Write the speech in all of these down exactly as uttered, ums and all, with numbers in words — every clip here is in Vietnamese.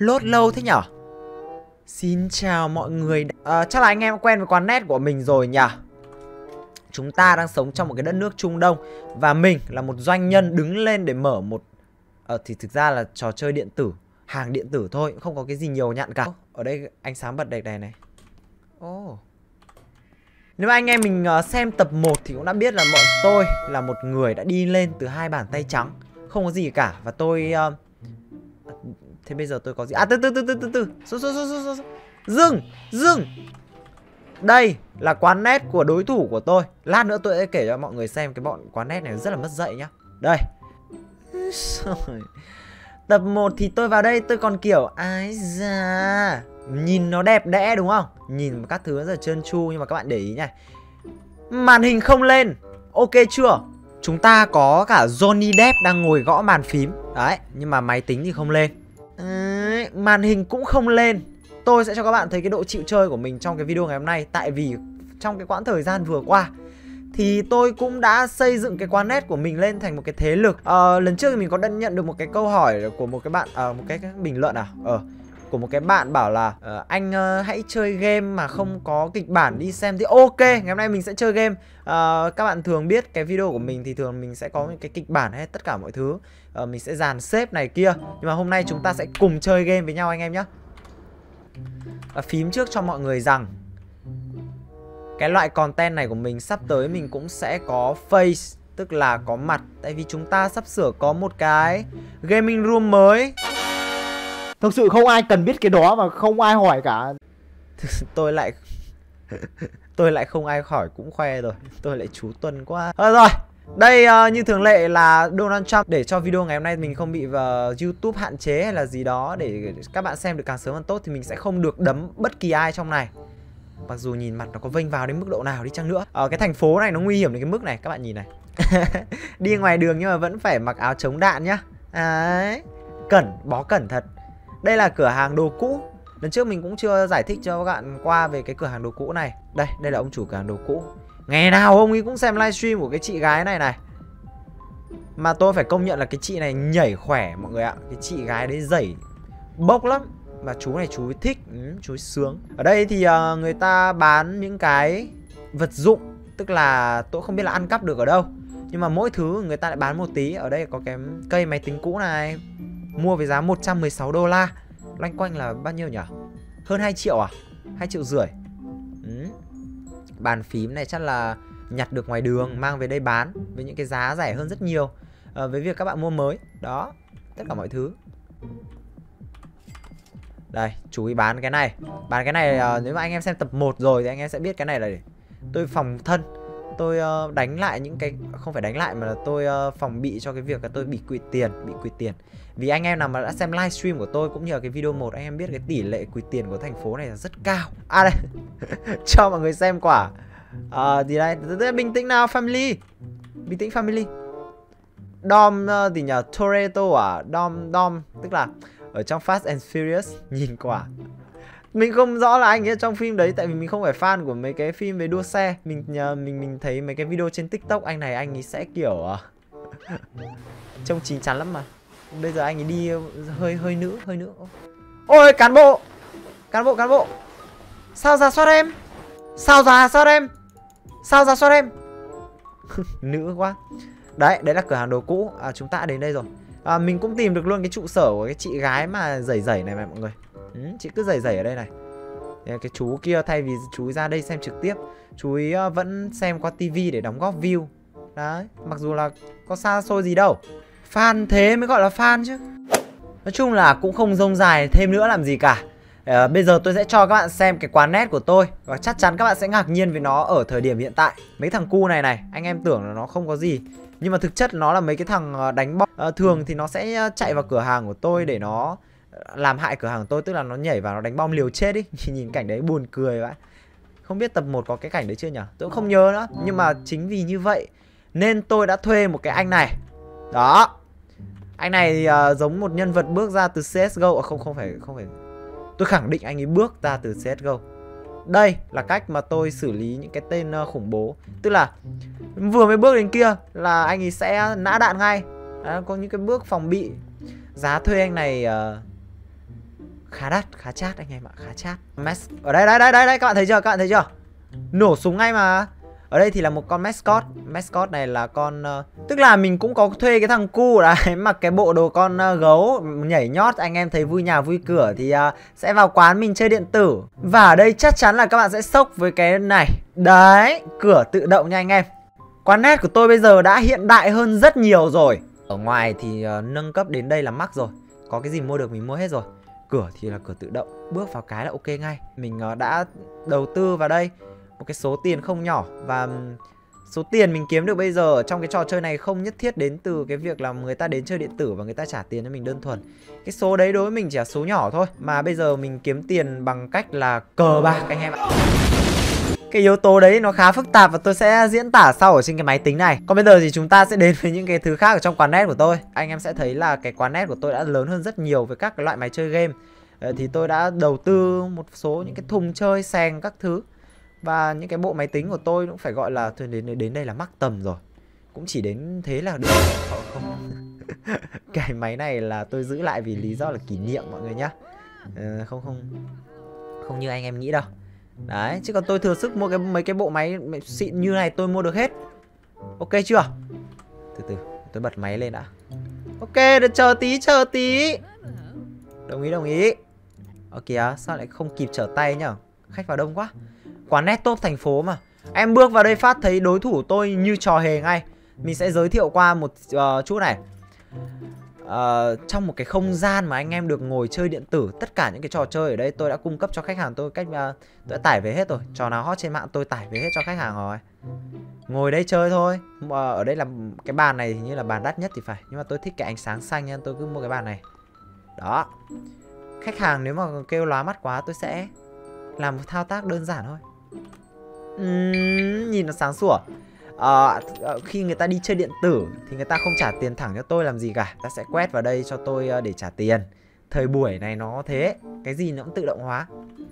Lốt lâu thế nhở? Xin chào mọi người. à, Chắc là anh em quen với quán net của mình rồi nhỉ? Chúng ta đang sống trong một cái đất nước Trung Đông. Và mình là một doanh nhân đứng lên để mở một... à, thì thực ra là trò chơi điện tử, hàng điện tử thôi, không có cái gì nhiều nhặn cả. Ở đây ánh sáng bật đèn này này. Ồ oh. Nếu mà anh em mình xem tập một thì cũng đã biết là bọn tôi là một người đã đi lên từ hai bàn tay trắng, không có gì cả. Và tôi... Uh... thế bây giờ tôi có gì? À, từ từ từ từ từ từ số, số, số, số, số. Dừng, dừng. Đây là quán net của đối thủ của tôi. Lát nữa tôi sẽ kể cho mọi người xem cái bọn quán net này rất là mất dạy nhá. Đây. Tập một thì tôi vào đây tôi còn kiểu ái da, nhìn nó đẹp đẽ đúng không? Nhìn các thứ rất là trơn tru. Nhưng mà các bạn để ý này, màn hình không lên. Ok chưa? Chúng ta có cả Johnny Depp đang ngồi gõ bàn phím. Đấy, nhưng mà máy tính thì không lên. Đấy, màn hình cũng không lên. Tôi sẽ cho các bạn thấy cái độ chịu chơi của mình trong cái video ngày hôm nay. Tại vì trong cái quãng thời gian vừa qua thì tôi cũng đã xây dựng cái quán net của mình lên thành một cái thế lực. à, Lần trước thì mình có nhận được một cái câu hỏi của một cái bạn, à, một cái, cái bình luận à ờ, của một cái bạn bảo là uh, anh uh, hãy chơi game mà không có kịch bản đi xem. Thì ok, ngày hôm nay mình sẽ chơi game. uh, Các bạn thường biết cái video của mình thì thường mình sẽ có những cái kịch bản hay tất cả mọi thứ. uh, Mình sẽ dàn xếp này kia. Nhưng mà hôm nay chúng ta sẽ cùng chơi game với nhau anh em nhé. uh, Phím trước cho mọi người rằng cái loại content này của mình sắp tới mình cũng sẽ có face, tức là có mặt. Tại vì chúng ta sắp sửa có một cái gaming room mới. Thực sự không ai cần biết cái đó mà không ai hỏi cả. Tôi lại Tôi lại không ai hỏi cũng khoe rồi. Tôi lại chú Tuần quá. Thôi rồi. Đây uh, như thường lệ là Donald Trump. Để cho video ngày hôm nay mình không bị vào YouTube hạn chế hay là gì đó, để các bạn xem được càng sớm càng tốt, thì mình sẽ không được đấm bất kỳ ai trong này. Mặc dù nhìn mặt nó có vênh vào đến mức độ nào đi chăng nữa. Ở cái thành phố này nó nguy hiểm đến cái mức này. Các bạn nhìn này. Đi ngoài đường nhưng mà vẫn phải mặc áo chống đạn nhá. Đấy. Cẩn, bó cẩn thật. Đây là cửa hàng đồ cũ. Lần trước mình cũng chưa giải thích cho các bạn qua về cái cửa hàng đồ cũ này. Đây, đây là ông chủ cửa hàng đồ cũ. Ngày nào ông ấy cũng xem livestream của cái chị gái này này. Mà tôi phải công nhận là cái chị này nhảy khỏe mọi người ạ. Cái chị gái đấy dẩy bốc lắm. Mà chú này chú thích, ừ, chú sướng. Ở đây thì uh, người ta bán những cái vật dụng. Tức là tôi không biết là ăn cắp được ở đâu, nhưng mà mỗi thứ người ta lại bán một tí. Ở đây có cái cây máy tính cũ này, mua với giá một trăm mười sáu đô la. Loanh quanh là bao nhiêu nhỉ? Hơn hai triệu à? hai triệu rưỡi. ừ. Bàn phím này chắc là nhặt được ngoài đường, mang về đây bán với những cái giá rẻ hơn rất nhiều. à, Với việc các bạn mua mới. Đó, tất cả mọi thứ. Đây, chú ý bán cái này. Bán cái này, à, nếu mà anh em xem tập một rồi thì anh em sẽ biết cái này là để tôi phòng thân. Tôi uh, đánh lại những cái... không phải đánh lại mà là tôi uh, phòng bị cho cái việc là tôi bị quỵt tiền. Bị quỵt tiền. Vì anh em nào mà đã xem livestream của tôi cũng như là cái video một, anh em biết cái tỷ lệ quỵt tiền của thành phố này là rất cao. À đây. Cho mọi người xem quả. À, thì đây, bình tĩnh nào family. Bình tĩnh family. Dom uh, thì nhờ Toretto à? Dom, Dom. Tức là ở trong Fast and Furious. Nhìn quả. Mình không rõ là anh ấy trong phim đấy. Tại vì mình không phải fan của mấy cái phim về đua xe. Mình nhờ, mình mình thấy mấy cái video trên TikTok. Anh này anh ấy sẽ kiểu trông chín chắn lắm mà. Bây giờ anh ấy đi hơi hơi nữ. Hơi nữ. Ôi cán bộ. Cán bộ cán bộ. Sao ra soát em. Sao ra soát em. Sao ra soát em. Nữ quá. Đấy, đấy là cửa hàng đồ cũ. à, Chúng ta đã đến đây rồi. à, Mình cũng tìm được luôn cái trụ sở của cái chị gái mà dẩy dẩy này mà mọi người. Ừ, chị cứ dày dày ở đây này. Cái chú kia thay vì chú ra đây xem trực tiếp, chú ý vẫn xem qua tivi để đóng góp view. Đấy, mặc dù là có xa xôi gì đâu. Fan thế mới gọi là fan chứ. Nói chung là cũng không rông dài thêm nữa làm gì cả. à, Bây giờ tôi sẽ cho các bạn xem cái quán net của tôi. Và chắc chắn các bạn sẽ ngạc nhiên với nó ở thời điểm hiện tại. Mấy thằng cu này này, anh em tưởng là nó không có gì, nhưng mà thực chất nó là mấy cái thằng đánh bom. à, Thường thì nó sẽ chạy vào cửa hàng của tôi để nó làm hại cửa hàng tôi, tức là nó nhảy vào nó đánh bom liều chết ý. Nhìn cảnh đấy buồn cười vậy. Không biết tập một có cái cảnh đấy chưa nhỉ? Tôi cũng không nhớ nữa. Nhưng mà chính vì như vậy nên tôi đã thuê một cái anh này. Đó. Anh này thì, uh, giống một nhân vật bước ra từ xê ét giê ô. À, không không phải không phải. Tôi khẳng định anh ấy bước ra từ xê ét giê ô. Đây là cách mà tôi xử lý những cái tên uh, khủng bố. Tức là vừa mới bước đến kia là anh ấy sẽ nã đạn ngay. Đó, có những cái bước phòng bị. Giá thuê anh này uh, Khá đắt, khá chát anh em ạ, khá chát. Ở đây, đây, đây, đây, đây, các bạn thấy chưa, các bạn thấy chưa? Nổ súng ngay mà. Ở đây thì là một con mascot. Mascot này là con... Uh, tức là mình cũng có thuê cái thằng cu đấy, mặc cái bộ đồ con uh, gấu, nhảy nhót, anh em thấy vui nhà vui cửa thì uh, sẽ vào quán mình chơi điện tử. Và ở đây chắc chắn là các bạn sẽ sốc với cái này. Đấy, cửa tự động nha anh em. Quán net của tôi bây giờ đã hiện đại hơn rất nhiều rồi. Ở ngoài thì uh, nâng cấp đến đây là mắc rồi. Có cái gì mua được mình mua hết rồi. Cửa thì là cửa tự động, bước vào cái là ok ngay. Mình uh, đã đầu tư vào đây một cái số tiền không nhỏ. Và số tiền mình kiếm được bây giờ trong cái trò chơi này không nhất thiết đến từ cái việc là người ta đến chơi điện tử và người ta trả tiền cho mình đơn thuần. Cái số đấy đối với mình chỉ là số nhỏ thôi. Mà bây giờ mình kiếm tiền bằng cách là cờ bạc anh em ạ. Cái yếu tố đấy nó khá phức tạp và tôi sẽ diễn tả sau ở trên cái máy tính này. Còn bây giờ thì chúng ta sẽ đến với những cái thứ khác ở trong quán net của tôi. Anh em sẽ thấy là cái quán net của tôi đã lớn hơn rất nhiều với các cái loại máy chơi game. Thì tôi đã đầu tư một số những cái thùng chơi, sàng các thứ. Và những cái bộ máy tính của tôi cũng phải gọi là đến đến đây là mắc tầm rồi. Cũng chỉ đến thế là được. Không. Cái máy này là tôi giữ lại vì lý do là kỷ niệm mọi người nhá. À, không không không như anh em nghĩ đâu. Đấy, chứ còn tôi thừa sức mua cái mấy cái bộ máy xịn như này tôi mua được hết. Ok chưa? Từ từ, tôi bật máy lên đã. Ok, được, chờ tí, chờ tí. Đồng ý, đồng ý. Ờ kìa, sao lại không kịp trở tay nhở? Khách vào đông quá. Quán net top thành phố mà. Em bước vào đây phát thấy đối thủ tôi như trò hề ngay. Mình sẽ giới thiệu qua một uh, chút này. Uh, trong một cái không gian mà anh em được ngồi chơi điện tử, tất cả những cái trò chơi ở đây tôi đã cung cấp cho khách hàng tôi cách uh, tôi đã tải về hết rồi. Trò nào hot trên mạng tôi tải về hết cho khách hàng rồi. Ngồi đây chơi thôi. Uh, ở đây là cái bàn này hình như là bàn đắt nhất thì phải. Nhưng mà tôi thích cái ánh sáng xanh nên tôi cứ mua cái bàn này. Đó. Khách hàng nếu mà kêu lóa mắt quá tôi sẽ làm một thao tác đơn giản thôi. Uhm, nhìn nó sáng sủa. À, khi người ta đi chơi điện tử thì người ta không trả tiền thẳng cho tôi làm gì cả. Ta sẽ quét vào đây cho tôi để trả tiền. Thời buổi này nó thế. Cái gì nó cũng tự động hóa.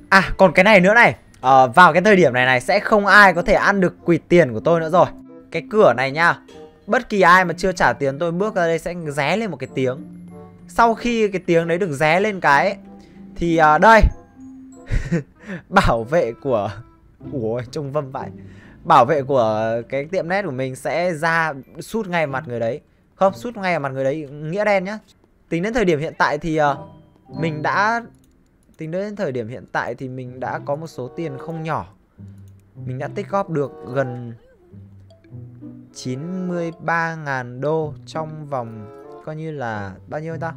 À còn cái này nữa này. à, Vào cái thời điểm này này sẽ không ai có thể ăn được quỵt tiền của tôi nữa rồi. Cái cửa này nha, bất kỳ ai mà chưa trả tiền tôi bước ra đây sẽ ré lên một cái tiếng. Sau khi cái tiếng đấy được ré lên cái thì à, đây bảo vệ của... Ủa trông vâm vãi. Bảo vệ của cái tiệm net của mình sẽ ra sút ngay mặt người đấy. Không, sút ngay vào mặt người đấy nghĩa đen nhá. Tính đến thời điểm hiện tại thì uh, mình đã tính đến thời điểm hiện tại thì mình đã có một số tiền không nhỏ. Mình đã tích góp được gần chín mươi ba nghìn đô trong vòng coi như là bao nhiêu ta?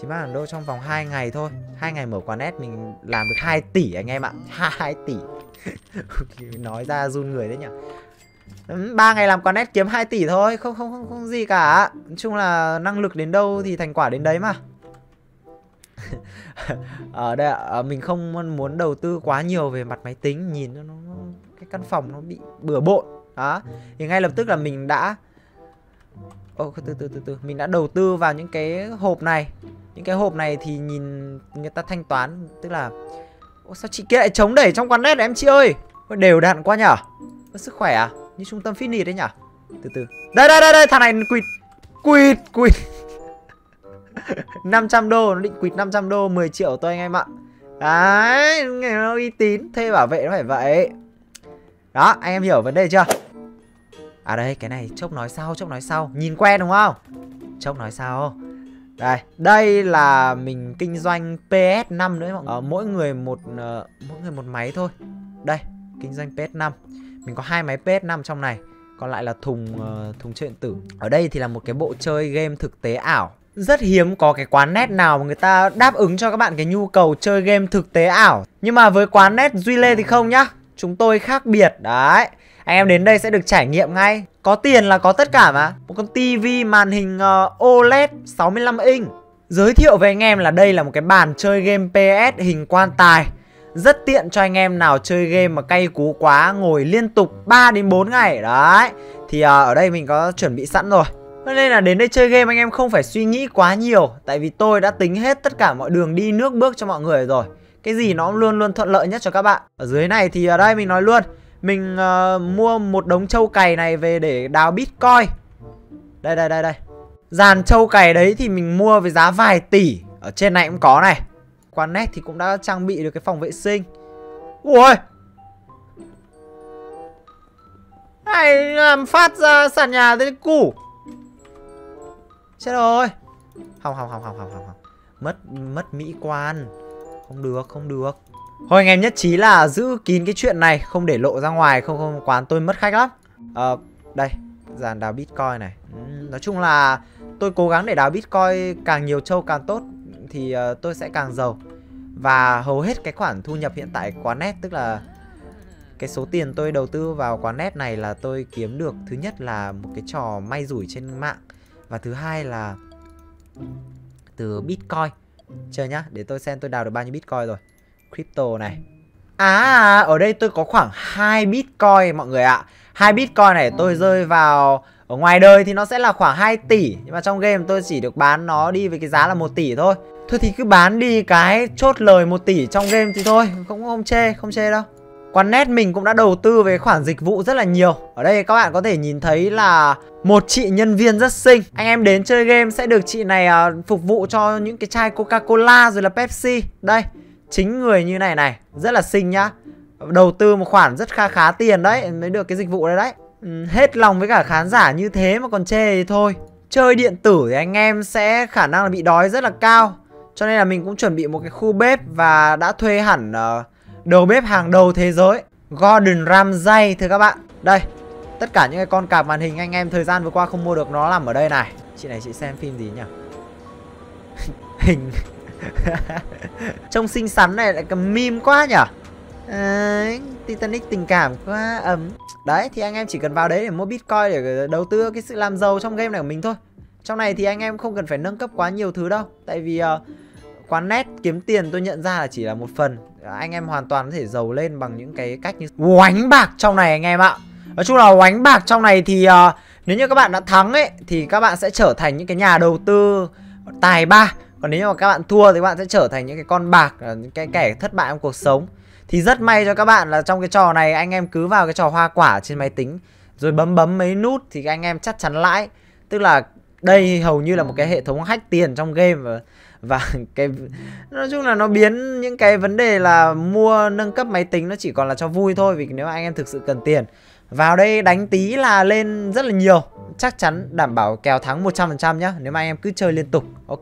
chín mươi ba nghìn đô trong vòng hai ngày thôi. hai ngày mở quán net mình làm được hai tỷ anh em ạ. hai tỷ. Nói ra run người đấy nhỉ. Ba ngày làm quán net kiếm hai tỷ thôi. Không không không không gì cả. Nói chung là năng lực đến đâu thì thành quả đến đấy mà. Ở đây à, mình không muốn đầu tư quá nhiều về mặt máy tính. Nhìn nó, nó cái căn phòng nó bị bừa bộn. Đó. Thì ngay lập tức là mình đã Ô, từ, từ, từ, từ. Mình đã đầu tư vào những cái hộp này. Những cái hộp này thì nhìn người ta thanh toán. Tức là ô, sao chị kia lại chống đẩy trong quán net em chị ơi. Đều đặn quá nhở. Sức khỏe à? Như trung tâm fitness đấy nhở. Từ từ. Đây đây đây, đây. Thằng này quỵt. Quỵt quỵt. năm trăm đô. Nó định quỵt năm trăm đô. Mười triệu tôi anh em ạ. Đấy. Nó uy tín. Thuê bảo vệ nó phải vậy. Đó. Anh em hiểu vấn đề chưa? À đây, cái này chốc nói sau, chốc nói sau. Nhìn quen đúng không? Chốc nói sau. Đây, đây là mình kinh doanh pê ét năm nữa mọi người. Ờ, mỗi người một uh, mỗi người một máy thôi. Đây, kinh doanh pê ét năm. Mình có hai máy pê ét năm trong này, còn lại là thùng uh, thùng chơi điện tử. Ở đây thì là một cái bộ chơi game thực tế ảo. Rất hiếm có cái quán net nào mà người ta đáp ứng cho các bạn cái nhu cầu chơi game thực tế ảo. Nhưng mà với quán net Duy Lê thì không nhá. Chúng tôi khác biệt đấy. Anh em đến đây sẽ được trải nghiệm ngay. Có tiền là có tất cả mà. Một con tivi màn hình uh, ô lét sáu mươi lăm inch. Giới thiệu với anh em là đây là một cái bàn chơi game pê ét hình quan tài. Rất tiện cho anh em nào chơi game mà cay cú quá, ngồi liên tục ba đến bốn ngày. Đấy. Thì uh, ở đây mình có chuẩn bị sẵn rồi. Nên là đến đây chơi game anh em không phải suy nghĩ quá nhiều. Tại vì tôi đã tính hết tất cả mọi đường đi nước bước cho mọi người rồi. Cái gì nó cũng luôn luôn thuận lợi nhất cho các bạn. Ở dưới này thì ở đây mình nói luôn. Mình uh, mua một đống trâu cày này về để đào bitcoin. Đây đây đây đây. Dàn trâu cày đấy thì mình mua với giá vài tỷ. Ở trên này cũng có này. Quán nét thì cũng đã trang bị được cái phòng vệ sinh. Ui, này làm phát ra sàn nhà thế củ. Chết rồi. Hỏng hỏng hỏng hỏng hỏng hỏng. Mất mất mỹ quan. Không được, không được. Thôi anh em nhất trí là giữ kín cái chuyện này, không để lộ ra ngoài, không không quán tôi mất khách lắm. Ờ, à, đây, dàn đào Bitcoin này. Nói chung là tôi cố gắng để đào Bitcoin càng nhiều châu càng tốt thì tôi sẽ càng giàu. Và hầu hết cái khoản thu nhập hiện tại của Quán Net, tức là cái số tiền tôi đầu tư vào Quán Net này là tôi kiếm được, thứ nhất là một cái trò may rủi trên mạng, và thứ hai là từ Bitcoin. Chờ nhá, để tôi xem tôi đào được bao nhiêu Bitcoin rồi. Crypto này. À, ở đây tôi có khoảng hai Bitcoin mọi người ạ. À. hai Bitcoin này tôi rơi vào, ở ngoài đời thì nó sẽ là khoảng hai tỷ, nhưng mà trong game tôi chỉ được bán nó đi với cái giá là một tỷ thôi. Thôi thì cứ bán đi cái chốt lời một tỷ trong game thì thôi, cũng không chê, không chê đâu. Quán Net mình cũng đã đầu tư về khoản dịch vụ rất là nhiều. Ở đây các bạn có thể nhìn thấy là một chị nhân viên rất xinh. Anh em đến chơi game sẽ được chị này uh, phục vụ cho những cái chai Coca-Cola rồi là Pepsi. Đây, chính người như này này, rất là xinh nhá. Đầu tư một khoản rất khá khá tiền đấy, mới được cái dịch vụ đấy đấy. Ừ, hết lòng với cả khán giả như thế mà còn chê thì thôi. Chơi điện tử thì anh em sẽ khả năng là bị đói rất là cao. Cho nên là mình cũng chuẩn bị một cái khu bếp và đã thuê hẳn... Uh, đầu bếp hàng đầu thế giới Gordon Ramsay thưa các bạn. Đây, tất cả những cái con cạp màn hình anh em thời gian vừa qua không mua được nó nằm ở đây này. Chị này chị xem phim gì nhỉ? Hình trông xinh xắn này lại cầm meme quá nhỉ? À, Titanic tình cảm quá ấm. Đấy, thì anh em chỉ cần vào đấy để mua Bitcoin để đầu tư cái sự làm giàu trong game này của mình thôi. Trong này thì anh em không cần phải nâng cấp quá nhiều thứ đâu. Tại vì... Uh, Quán Net kiếm tiền tôi nhận ra là chỉ là một phần. Anh em hoàn toàn có thể giàu lên bằng những cái cách như oánh bạc trong này anh em ạ. Nói chung là oánh bạc trong này thì uh, nếu như các bạn đã thắng ấy thì các bạn sẽ trở thành những cái nhà đầu tư tài ba. Còn nếu như mà các bạn thua thì các bạn sẽ trở thành những cái con bạc, những cái kẻ thất bại trong cuộc sống. Thì rất may cho các bạn là trong cái trò này anh em cứ vào cái trò hoa quả trên máy tính rồi bấm bấm mấy nút thì anh em chắc chắn lãi. Tức là đây hầu như là một cái hệ thống hack tiền trong game. Và Và cái nói chung là nó biến những cái vấn đề là mua nâng cấp máy tính nó chỉ còn là cho vui thôi. Vì nếu mà anh em thực sự cần tiền, vào đây đánh tí là lên rất là nhiều. Chắc chắn đảm bảo kèo thắng một trăm phần trăm nhá, nếu mà anh em cứ chơi liên tục. Ok.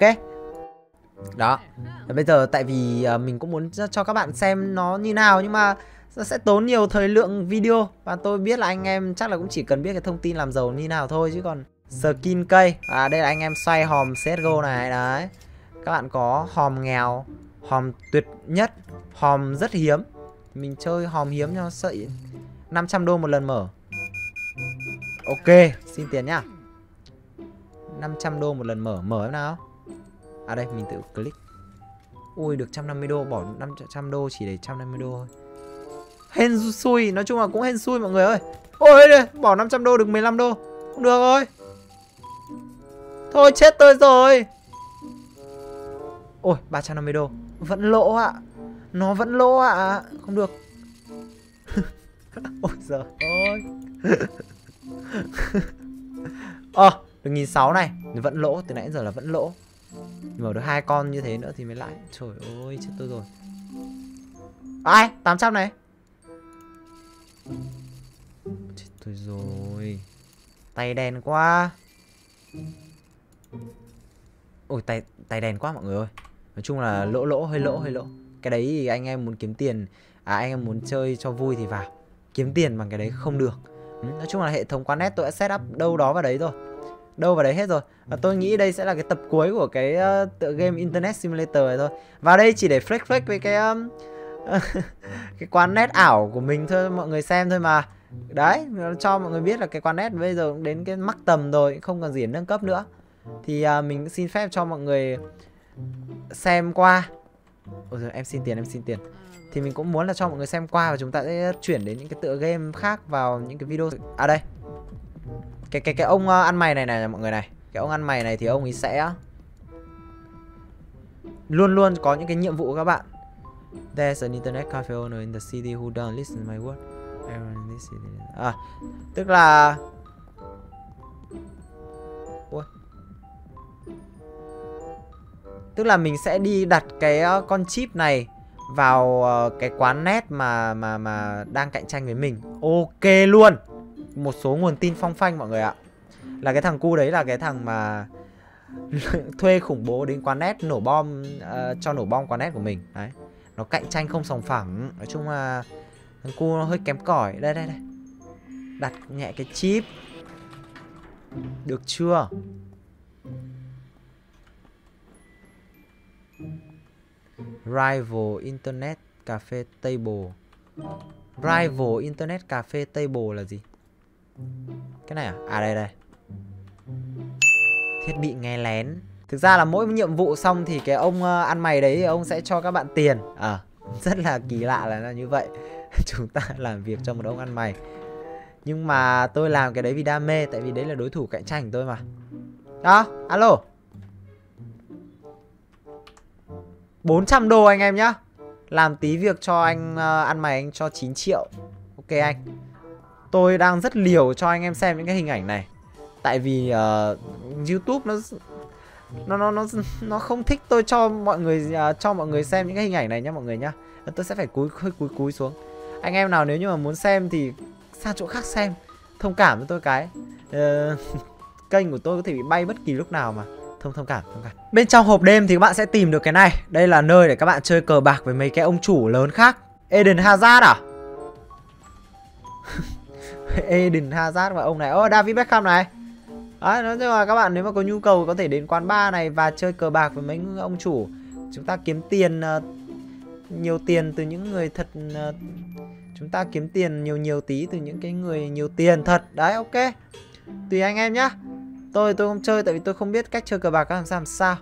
Đó. Và bây giờ tại vì mình cũng muốn cho các bạn xem nó như nào, nhưng mà nó sẽ tốn nhiều thời lượng video. Và tôi biết là anh em chắc là cũng chỉ cần biết cái thông tin làm giàu như nào thôi. Chứ còn skin cây, à đây là anh em xoay hòm xê ét giê ô này. Đấy, các bạn có hòm nghèo, hòm tuyệt nhất, hòm rất hiếm. Mình chơi hòm hiếm cho nó sợi. Năm trăm đô một lần mở. Ok, xin tiền nhá. Năm trăm đô một lần mở, mở em nào. À đây, mình tự click. Ui, được một trăm năm mươi đô, bỏ năm trăm đô chỉ để một trăm năm mươi đô thôi. Hên xui, nói chung là cũng hên xui mọi người ơi. Ôi, đây, bỏ năm trăm đô được mười lăm đô. Không được rồi. Thôi chết tôi rồi. Ôi, ba trăm năm mươi đô. Vẫn lỗ ạ. Nó vẫn lỗ ạ. Không được. Ôi giời ơi. Ờ, được một nghìn sáu trăm này. Vẫn lỗ, từ nãy giờ là vẫn lỗ. Mở được hai con như thế nữa thì mới lại. Trời ơi, chết tôi rồi. Ai, tám trăm này. Chết tôi rồi. Tay đèn quá. Ôi, tay, tay đèn quá mọi người ơi. Nói chung là lỗ lỗ hơi lỗ hơi lỗ. Cái đấy thì anh em muốn kiếm tiền, à anh em muốn chơi cho vui thì vào. Kiếm tiền bằng cái đấy không được. Ừ, nói chung là hệ thống Quán Net tôi đã set up đâu đó vào đấy rồi. Đâu vào đấy hết rồi. Và tôi nghĩ đây sẽ là cái tập cuối của cái uh, tựa game Internet Simulator này thôi. Vào đây chỉ để flex flex với cái um, cái Quán Net ảo của mình thôi, mọi người xem thôi mà. Đấy, cho mọi người biết là cái Quán Net bây giờ cũng đến cái mắc tầm rồi, không còn gì để nâng cấp nữa. Thì uh, mình xin phép cho mọi người xem qua. Ôi giời, em xin tiền, em xin tiền. Thì mình cũng muốn là cho mọi người xem qua và chúng ta sẽ chuyển đến những cái tựa game khác vào những cái video. À đây, Cái cái cái ông uh, ăn mày này này mọi người này. Cái ông ăn mày này thì ông ấy sẽ luôn luôn có những cái nhiệm vụ các bạn. There's an internet cafe owner in the city who don't listen to my word. À, tức là Tức là mình sẽ đi đặt cái con chip này vào cái quán net mà mà mà đang cạnh tranh với mình. Ok luôn. Một số nguồn tin phong phanh mọi người ạ. Là cái thằng cu đấy là cái thằng mà thuê khủng bố đến quán net nổ bom, uh, cho nổ bom quán net của mình. Đấy. Nó cạnh tranh không sòng phẳng. Nói chung là thằng cu nó hơi kém cỏi. Đây đây đây. Đặt nhẹ cái chip. Được chưa? Rival Internet Cafe Table. Rival Internet Cafe Table là gì? Cái này à? À đây đây. Thiết bị nghe lén. Thực ra là mỗi nhiệm vụ xong thì cái ông ăn mày đấy ông sẽ cho các bạn tiền. À, rất là kỳ lạ là, là như vậy. Chúng ta làm việc cho một ông ăn mày. Nhưng mà tôi làm cái đấy vì đam mê. Tại vì đấy là đối thủ cạnh tranh của tôi mà. Đó, alo. Bốn trăm đô anh em nhá. Làm tí việc cho anh ăn mày anh cho chín triệu. Ok anh. Tôi đang rất liều cho anh em xem những cái hình ảnh này. Tại vì uh, YouTube nó nó nó nó nó không thích tôi cho mọi người uh, cho mọi người xem những cái hình ảnh này nhá mọi người nhá. Tôi sẽ phải cúi hơi cúi cúi xuống. Anh em nào nếu như mà muốn xem thì sang chỗ khác xem. Thông cảm với tôi cái. Uh, kênh của tôi có thể bị bay bất kỳ lúc nào mà. Thông thông cảm, thông cảm. Bên trong hộp đêm thì các bạn sẽ tìm được cái này. Đây là nơi để các bạn chơi cờ bạc với mấy cái ông chủ lớn khác. Eden Hazard à? Eden Hazard và ông này. Ô, oh, David Beckham này. Đấy, nói chung là các bạn nếu mà có nhu cầu có thể đến quán bar này và chơi cờ bạc với mấy ông chủ. Chúng ta kiếm tiền uh, nhiều tiền từ những người thật. Uh, chúng ta kiếm tiền nhiều nhiều tí từ những cái người nhiều tiền thật. Đấy, ok. Tùy anh em nhá. Tôi tôi không chơi tại vì tôi không biết cách chơi cờ bạc làm sao làm sao.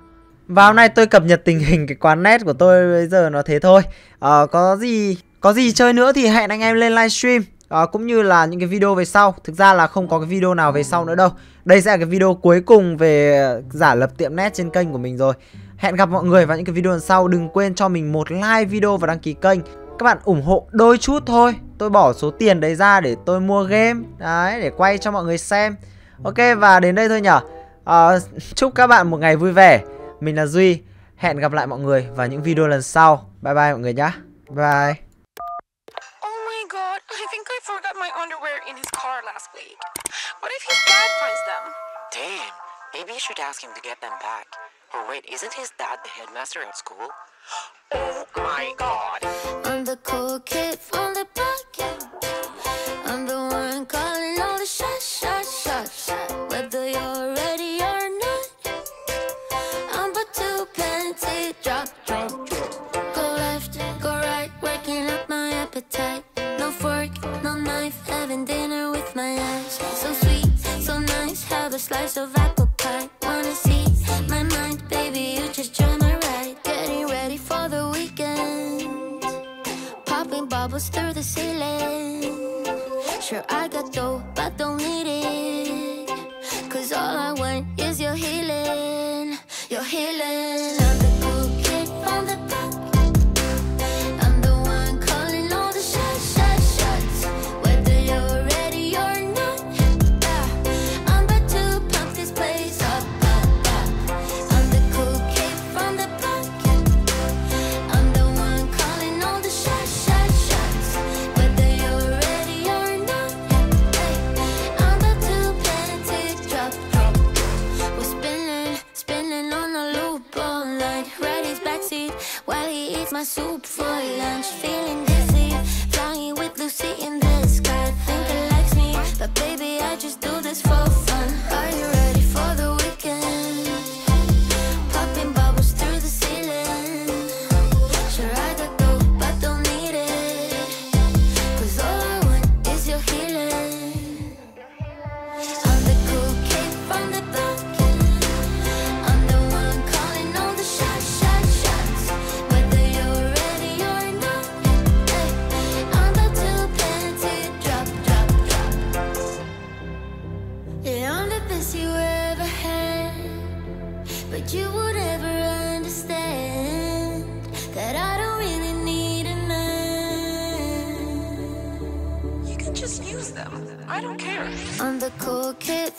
Và hôm nay tôi cập nhật tình hình cái quán net của tôi bây giờ nó thế thôi. À, có gì có gì chơi nữa thì hẹn anh em lên livestream. À, cũng như là những cái video về sau. Thực ra là không có cái video nào về sau nữa đâu. Đây sẽ là cái video cuối cùng về giả lập tiệm net trên kênh của mình rồi. Hẹn gặp mọi người vào những cái video lần sau. Đừng quên cho mình một like video và đăng ký kênh. Các bạn ủng hộ đôi chút thôi. Tôi bỏ số tiền đấy ra để tôi mua game. Đấy, để quay cho mọi người xem. Ok, và đến đây thôi nhở. à, Chúc các bạn một ngày vui vẻ. Mình là Duy. Hẹn gặp lại mọi người vào những video lần sau. Bye bye mọi người nhá. Bye. I think I forgot my underwear in his car last week. What if his dad finds them? Damn, maybe you should ask him to get them back. Or wait, isn't his dad the headmaster at school? Oh my god! I'm the cool kid from the block, yeah. I'm the one calling all the shots, shots, shots, shots. Whether you're ready or not, I'm but too plenty. Drop, drop, drop. Go left, go right, working up my appetite. No fork, no knife, having dinner with my eyes. So sweet, so nice, have a slice of apple pie. Wanna see my mind, baby, you just join my ride. Getting ready for the weekend, popping bubbles through the ceiling. Sure, I got dough, but don't need it, cause all I want is your healing, your healing. I'm the cool kid from the back. My soup for lunch, feeling dizzy, flying with Lucy in the sky. Think it likes me, but baby I just do this for fun. Are you ready for the weekend? Popping bubbles through the ceiling. Sure I got dope, but don't need it, cause all I want is your healing. I'm the cool kid from the block. You would ever understand that I don't really need a man. You can just use them. I don't care. I'm the cool kid.